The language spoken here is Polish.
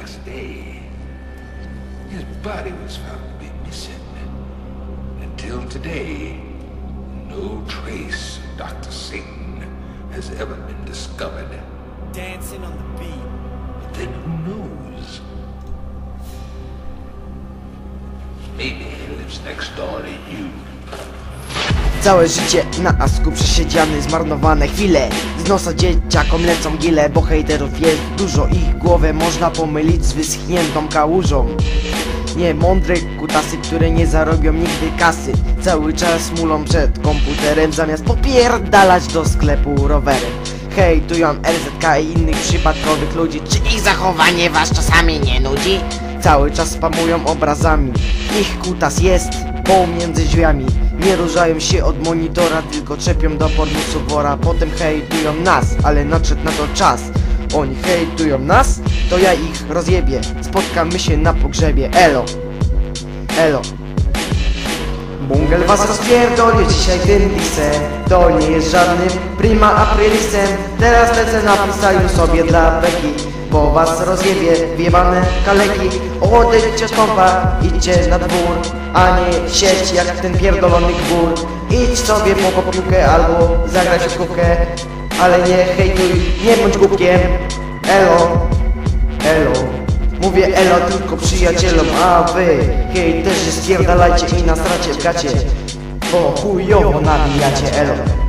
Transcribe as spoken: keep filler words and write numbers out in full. next day, his body was found to be missing. Until today, no trace of Doctor Satan has ever been discovered. Dancing on the beat. But then who knows? Maybe he lives next door to you. Całe życie na asku przesiedziane, zmarnowane chwile. Z nosa dzieciakom lecą gile, bo hejterów jest dużo. Ich głowę można pomylić z wyschniętą kałużą. Nie mądre kutasy, które nie zarobią nigdy kasy, cały czas mulą przed komputerem, zamiast popierdalać do sklepu rowerem. Hejtują R Z K i innych przypadkowych ludzi. Czy ich zachowanie was czasami nie nudzi? Cały czas spamują obrazami. Ich kutas jest pomiędzy drzwiami. Nie ruszają się od monitora, tylko czepią do podniesu wora. Potem hejtują nas, ale nadszedł na to czas. Oni hejtują nas, to ja ich rozjebię. Spotkamy się na pogrzebie, elo, elo. Bungel was rozpierdolnie dzisiaj tym disem. To nie jest żadnym prima aprilisem. Teraz lecę na freestylu sobie dla beki, bo was rozjebie, wyjebane kaleki. Odejdźcie z pompa, idźcie na dwór, a nie sieć jak ten pierdolony gór. Idź sobie po kopiłkę albo zagrać w kubkę, ale nie hejtuj, nie bądź głupkiem. Elo, elo. Mówię elo tylko przyjacielom, a wy hejterzy spierdalajcie i na stracie w gacie, bo chujowo nabijacie, elo.